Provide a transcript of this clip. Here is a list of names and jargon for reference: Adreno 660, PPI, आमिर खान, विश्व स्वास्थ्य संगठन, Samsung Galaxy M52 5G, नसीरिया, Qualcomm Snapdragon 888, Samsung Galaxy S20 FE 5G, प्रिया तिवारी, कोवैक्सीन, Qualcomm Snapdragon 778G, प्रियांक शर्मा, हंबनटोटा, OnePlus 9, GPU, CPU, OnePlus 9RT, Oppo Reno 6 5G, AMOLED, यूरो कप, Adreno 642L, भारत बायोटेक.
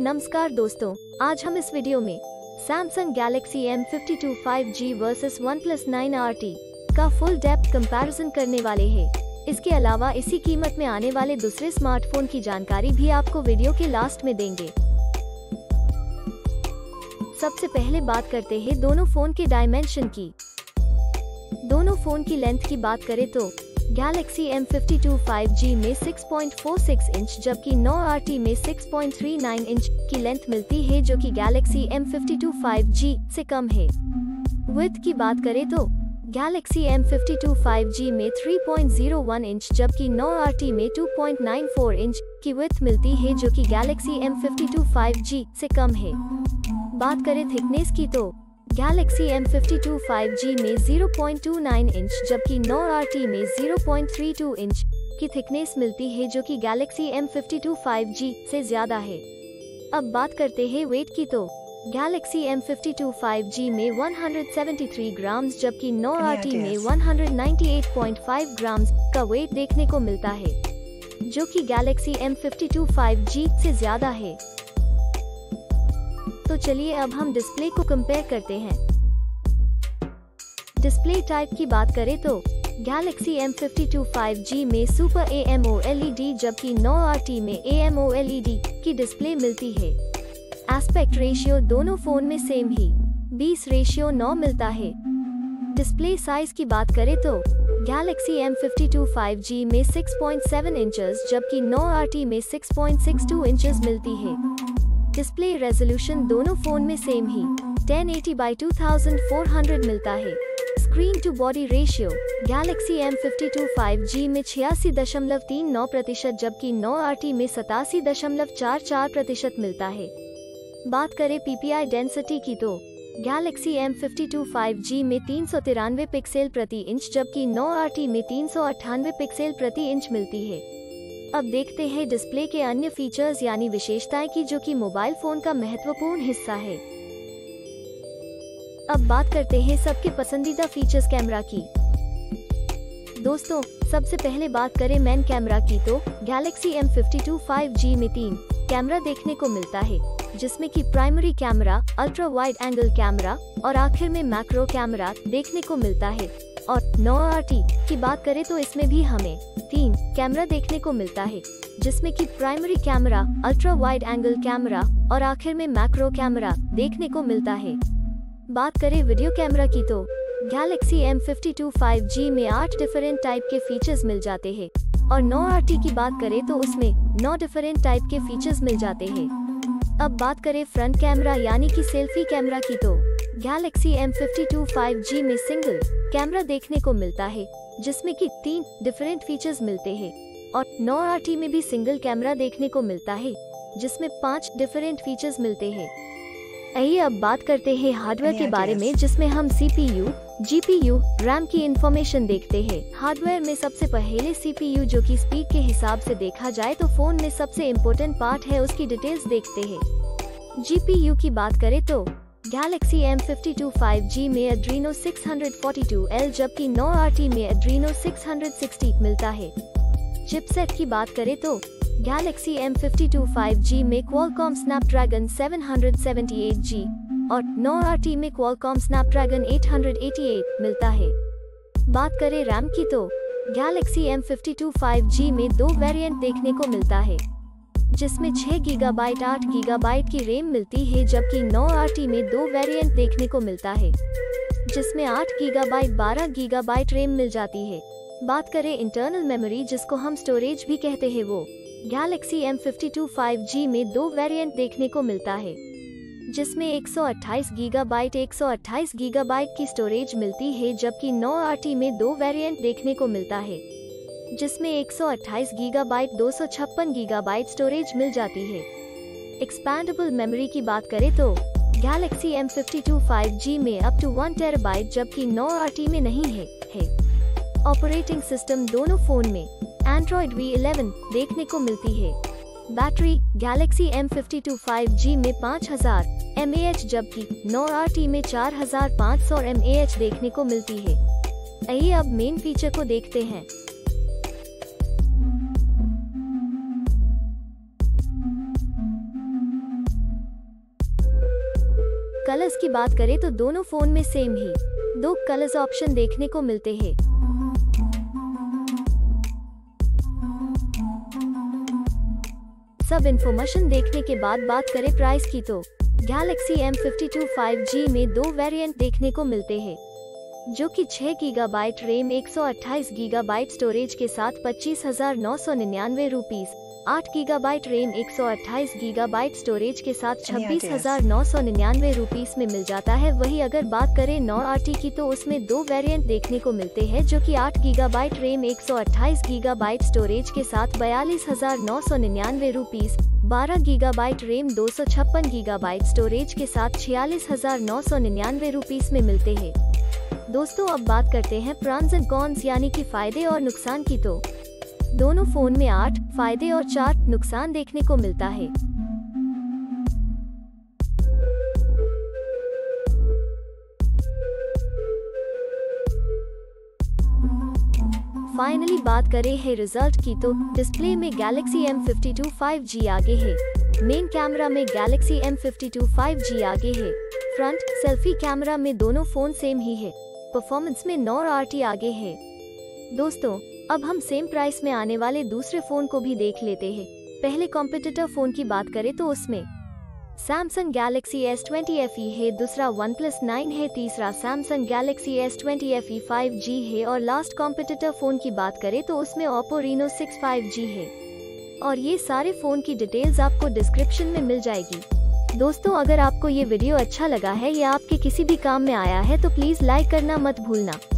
नमस्कार दोस्तों, आज हम इस वीडियो में Samsung Galaxy M52 5G versus OnePlus 9RT का फुल डेप्थ कंपैरिजन करने वाले हैं। इसके अलावा इसी कीमत में आने वाले दूसरे स्मार्टफोन की जानकारी भी आपको वीडियो के लास्ट में देंगे। सबसे पहले बात करते हैं दोनों फोन के डायमेंशन की। दोनों फोन की लेंथ की बात करें तो Galaxy M52 5G में 6.46 इंच जबकि 9RT में 6.39 इंच की लेंथ मिलती है, जो कि Galaxy M52 5G से कम है। विड्थ की बात करें तो Galaxy M52 5G में 3.01 इंच जबकि 9RT में 2.94 इंच की विड्थ मिलती है, जो कि Galaxy M52 5G से कम है। बात करें थिकनेस की तो Galaxy M52 5G में 0.29 इंच जबकि 9RT में 0.32 इंच की थिकनेस मिलती है, जो कि Galaxy M52 5G से ज़्यादा है। अब बात करते हैं वेट की तो Galaxy M52 5G में 173 ग्राम्स जबकि 9RT में 198.5 ग्राम्स का वेट देखने को मिलता है, जो कि Galaxy M52 5G से ज़्यादा है। तो चलिए अब हम डिस्प्ले को कंपेयर करते हैं। डिस्प्ले टाइप की बात करें तो Galaxy M52 5G में सुपर AMOLED जबकि 9RT में AMOLED की डिस्प्ले मिलती है। एस्पेक्ट रेशियो दोनों फोन में सेम ही 20:9 मिलता है। डिस्प्ले साइज की बात करें तो Galaxy M52 5G में 6.7 इंचेस जबकि 9RT में 6.62 इंचेस मिलती है। डिस्प्ले रेजोल्यूशन दोनों फोन में सेम ही 1080x2400 मिलता है। Screen to body ratio Galaxy M52 5G में 86.39% जबकि 9RT में 87.44% मिलता है। बात करें PPI डेंसिटी की तो Galaxy M52 5G में 393 पिक्सेल प्रति इंच जबकि 9RT में 398 पिक्सेल प्रति इंच मिलती है। अब देखते हैं डिस्प्ले के अन्य फीचर्स यानी विशेषताएं की, जो कि मोबाइल फोन का महत्वपूर्ण हिस्सा है। अब बात करते हैं सबके पसंदीदा फीचर्स कैमरा की। दोस्तों, सबसे पहले बात करें मेन कैमरा की तो Galaxy M52 5G में 3 कैमरा देखने को मिलता है, जिसमें कि primary camera, ultra wide angle camera और आखिर में मैक्रो कैमरा देखने को मिलता है। और 9RT की बात करें तो इसमें भी हमें 3 कैमरा देखने को मिलता है, जिसमें कि primary camera, ultra wide angle camera और आखिर में मैक्रो कैमरा देखने को मिलता है। बात करें वीडियो कैमरा की तो Galaxy M52 5G में 8 डिफरेंट टाइप के फीचर्स मिल जाते हैं और 9RT की बात करें तो उसमें 9 डिफरेंट टाइप के फीचर्स मिल जाते हैं। अब बात करें फ्रंट कैमरा यानी कि सेल्फी कैमरा की तो Galaxy M52 5G में सिंगल कैमरा देखने को मिलता है, जिसमें कि 3 डिफरेंट फीचर्स मिलते हैं और 9RT में भी सिंगल कैमरा देखने को मिलता है, जिसमें 5 डिफरेंट फीचर्स मिलते हैं। आइए अब बात करते हैं हार्डवेयर के बारे में, जिसमें हम CPU, GPU, RAM की इंफॉर्मेशन देखते हैं। हार्डवेयर में सबसे पहले CPU, जो कि स्पीड के हिसाब से देखा जाए तो फोन में सबसे इम्पोर्टेंट पार्ट है, उसकी डिटेल्स देखते हैं। GPU की बात करें तो Galaxy M52 5G में Adreno 642L जबकि 9RT में Adreno 660 मिलता है। चिपसेट की बात करें तो Galaxy M52 5G में Qualcomm Snapdragon 778G और 9RT में Qualcomm Snapdragon 888 मिलता है। बात करें RAM की तो Galaxy M52 5G में 2 वेरिएंट देखने को मिलता है, जिसमें 6GB 8GB की रैम मिलती है, जबकि 9RT में 2 वेरिएंट देखने को मिलता है, जिसमें 8GB 12GB रैम मिल जाती है। बात करें इंटरनल मेमोरी, जिसको हम स्टोरेज भी कहते हैं, वो Galaxy M52 5G में 2 वेरिएंट देखने को मिलता है, जिसमें 128GB की स्टोरेज मिलती है, जबकि 9RT में 2 वेरिएंट देखने को मिलता है, जिसमें 128GB 256GB स्टोरेज मिल जाती है। एक्सपैंडेबल मेमोरी की बात करें तो Galaxy M52 5G में अप टू 1TB जबकि 9RT में नहीं है। ऑपरेटिंग सिस्टम दोनों फोन में Android V11 देखने को मिलती है। बैटरी Galaxy M52 5G में 5000 mAh जबकि 9RT में 4500 mAh देखने को मिलती है। आइए अब मेन फीचर को देखते हैं। कलर्स की बात करें तो दोनों फोन में सेम ही दो कलर्स ऑप्शन देखने को मिलते हैं। सब इन्फॉर्मेशन देखने के बाद बात करें प्राइस की तो गैलेक्सी M52 5G में दो वेरिएंट देखने को मिलते हैं जो कि 6 गीगाबाइट रैम 128 गीगाबाइट स्टोरेज के साथ 25,999 rupees, 8 gigabyte RAM 128 gigabyte storage के साथ 26,999 रुपीस में मिल जाता है। वही अगर बात करें 9RT की तो उसमें दो वेरिएंट देखने को मिलते हैं जो कि 8 गीगाबाइट रैम 128 गीगाबाइट स्टोरेज के साथ 42,999 rupees, 12 gigabyte RAM 256 gigabyte storage के साथ 46,999 रुपीस में मिलते हैं। दोस्तों अब बात करते हैं प्रॉन्स एंड कॉन्स यानी कि फायदे और नुकसान की तो दोनों फोन में 8 फायदे और 4 नुकसान देखने को मिलता है। फाइनली बात करें है रिजल्ट की तो डिस्प्ले में गैलेक्सी M52 5G आगे है, मेन कैमरा में गैलेक्सी M52 5G आगे है, फ्रंट सेल्फी कैमरा में दोनों फोन सेम ही है, परफॉर्मेंस में 9RT आगे है। दोस्तों अब हम सेम प्राइस में आने वाले दूसरे फोन को भी देख लेते हैं। पहले कॉम्पिटिटर फोन की बात करें तो उसमें Samsung Galaxy S20 FE है, दूसरा OnePlus 9 है, तीसरा Samsung Galaxy S20 FE 5G है और लास्ट कॉम्पिटिटर फोन की बात करें तो उसमें Oppo Reno 6 5G है। और ये सारे फोन की डिटेल्स आपको डिस्क्रिप्शन में मिल जाएगी। दोस्तों अगर आपको ये वीडियो अच्छा लगा है या आपके किसी भी काम में आया है तो प्लीज लाइक करना मत भूलना।